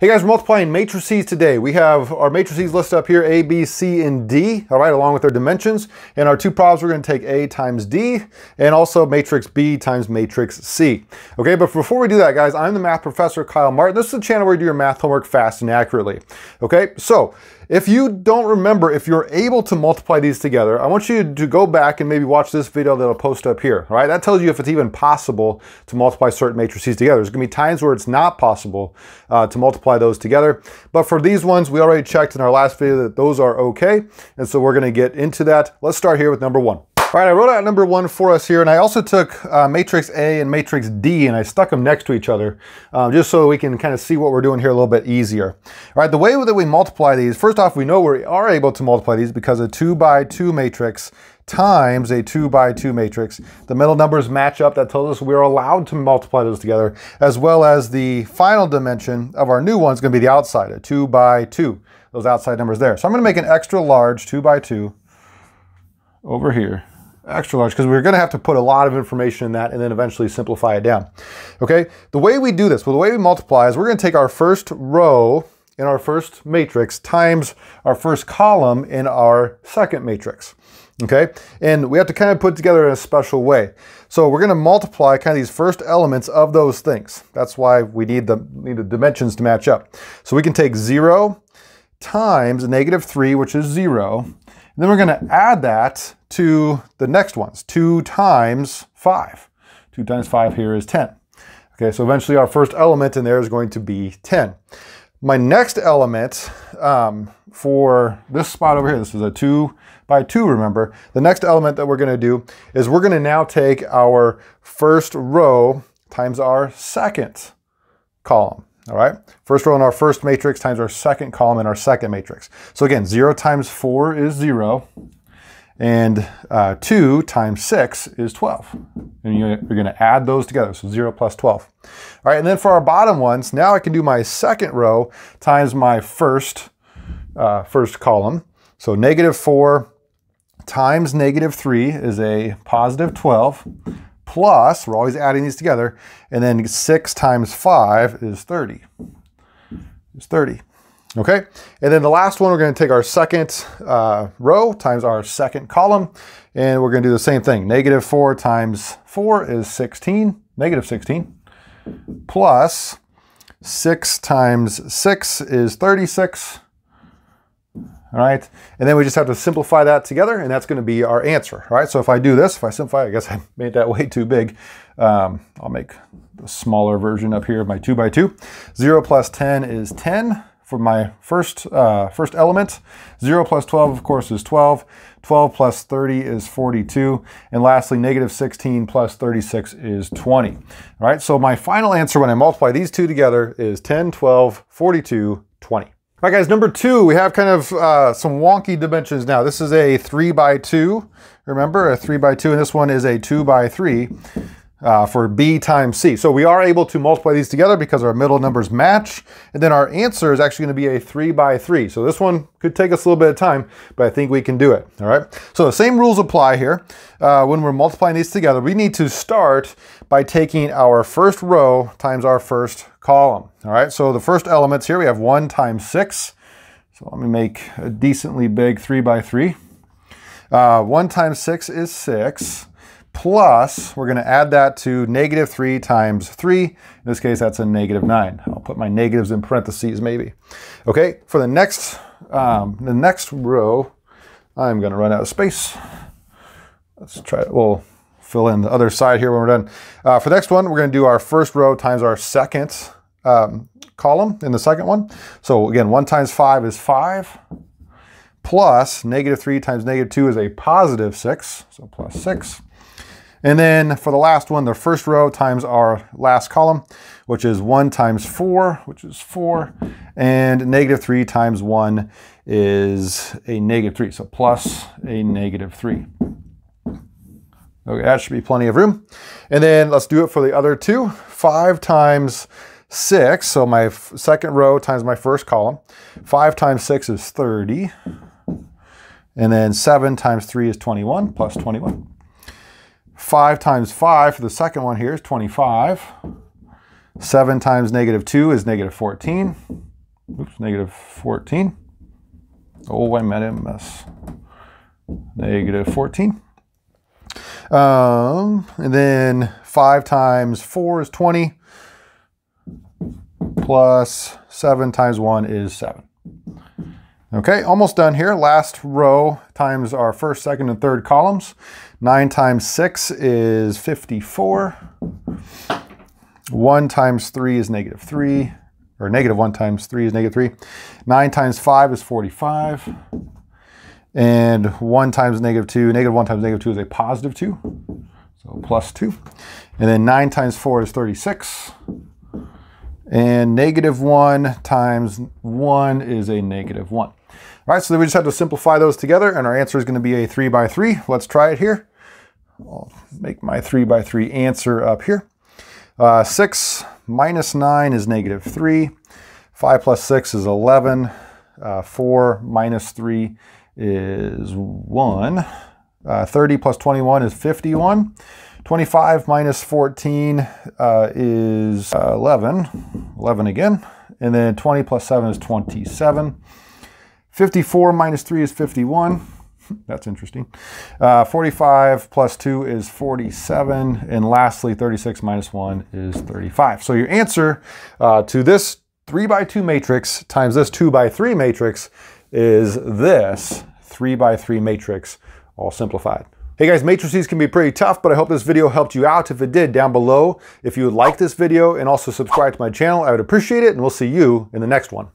Hey guys, we're multiplying matrices today. We have our matrices listed up here, A, B, C, and D, all right, along with their dimensions. And our two problems, we're gonna take A times D, and also matrix B times matrix C. Okay, but before we do that, guys, I'm the math professor, Kyle Martin. This is the channel where you do your math homework fast and accurately. Okay, so if you don't remember, if you're able to multiply these together, I want you to go back and maybe watch this video that I'll post up here, all right? That tells you if it's even possible to multiply certain matrices together. There's gonna be times where it's not possible to multiply those together. But for these ones, we already checked in our last video that those are okay. And so we're gonna get into that. Let's start here with number one. All right, I wrote out number one for us here, and I also took matrix A and matrix D, and I stuck them next to each other, just so we can kind of see what we're doing here a little bit easier. All right, the way that we multiply these, first off, we know we are able to multiply these because a 2 by 2 matrix times a 2 by 2 matrix. The middle numbers match up. That tells us we're allowed to multiply those together, as well as the final dimension of our new one is gonna be the outside, a 2 by 2, those outside numbers there. So I'm gonna make an extra large 2 by 2 over here. Extra large, because we're gonna have to put a lot of information in that and then eventually simplify it down. Okay, the way we do this, well, the way we multiply is we're gonna take our first row in our first matrix times our first column in our second matrix. Okay, and we have to kind of put together in a special way. So we're gonna multiply kind of these first elements of those things. That's why we need the dimensions to match up. So we can take 0 times -3, which is 0, and then we're gonna add that to the next ones, 2 times 5. 2 times 5 here is 10. Okay, so eventually our first element in there is going to be 10. My next element for this spot over here, this is a 2 by 2, remember, the next element that we're gonna do is we're gonna now take our first row times our second column, all right? First row in our first matrix times our second column in our second matrix. So again, 0 times 4 is 0, and 2 times 6 is 12. And you're gonna add those together, so 0 plus 12. All right, and then for our bottom ones, now I can do my second row times my first column. So -4 times -3 is a positive 12, plus, we're always adding these together, and then 6 times 5 is 30. It's 30. Okay, and then the last one, we're gonna take our second row times our second column, and we're gonna do the same thing. -4 times 4 is 16, -16, plus 6 times 6 is 36, all right? And then we just have to simplify that together, and that's gonna be our answer, all right? So if I do this, if I simplify, I guess I made that way too big. I'll make the smaller version up here of my 2 by 2. 0 plus 10 is 10. For my first element. 0 plus 12, of course, is 12. 12 plus 30 is 42. And lastly, -16 plus 36 is 20. All right, so my final answer when I multiply these two together is 10, 12, 42, 20. All right, guys, number two, we have kind of some wonky dimensions now. This is a 3 by 2, remember, a 3 by 2, and this one is a 2 by 3. For B times C. So we are able to multiply these together because our middle numbers match. And then our answer is actually gonna be a 3 by 3. So this one could take us a little bit of time, but I think we can do it, all right? So the same rules apply here. When we're multiplying these together, we need to start by taking our first row times our first column, all right? So the first elements here, we have 1 times 6. So let me make a decently big 3 by 3. 1 times 6 is 6. Plus, we're gonna add that to -3 times 3. In this case, that's a -9. I'll put my negatives in parentheses maybe. Okay, for the next row, I'm gonna run out of space. Let's try it, we'll fill in the other side here when we're done. For the next one, we're gonna do our first row times our second column in the second one. So again, 1 times 5 is 5. Plus, -3 times -2 is a positive 6, so plus 6. And then for the last one, the first row times our last column, which is 1 times 4, which is 4, and -3 times 1 is a -3, so plus a -3. Okay, that should be plenty of room. And then let's do it for the other two. 5 times 6, so my second row times my first column. 5 times 6 is 30, and then 7 times 3 is 21, plus 21. 5 times 5 for the second one here is 25. 7 times -2 is -14. oops, negative 14. Oh, I made a mess. Negative 14. And then 5 times 4 is 20, plus 7 times 1 is 7. Okay, almost done here. Last row times our first, second, and third columns. 9 times 6 is 54. 1 times 3 is negative 3, or negative 1 times 3 is negative 3. 9 times 5 is 45. And 1 times negative 2, negative 1 times negative 2 is a positive 2, so plus 2. And then 9 times 4 is 36. And negative 1 times 1 is a negative 1. All right, so then we just have to simplify those together, and our answer is going to be a 3 by 3. Let's try it here. I'll make my 3 by 3 answer up here. 6 minus 9 is negative 3. 5 plus 6 is 11. 4 minus 3 is 1. 30 plus 21 is 51. 25 minus 14 is 11. 11 again. And then 20 plus 7 is 27. 54 minus 3 is 51. That's interesting. 45 plus 2 is 47. And lastly, 36 minus 1 is 35. So your answer to this 3 by 2 matrix times this 2 by 3 matrix is this 3 by 3 matrix, all simplified. Hey guys, matrices can be pretty tough, but I hope this video helped you out. If it did, down below, if you would like this video and also subscribe to my channel, I would appreciate it, and we'll see you in the next one.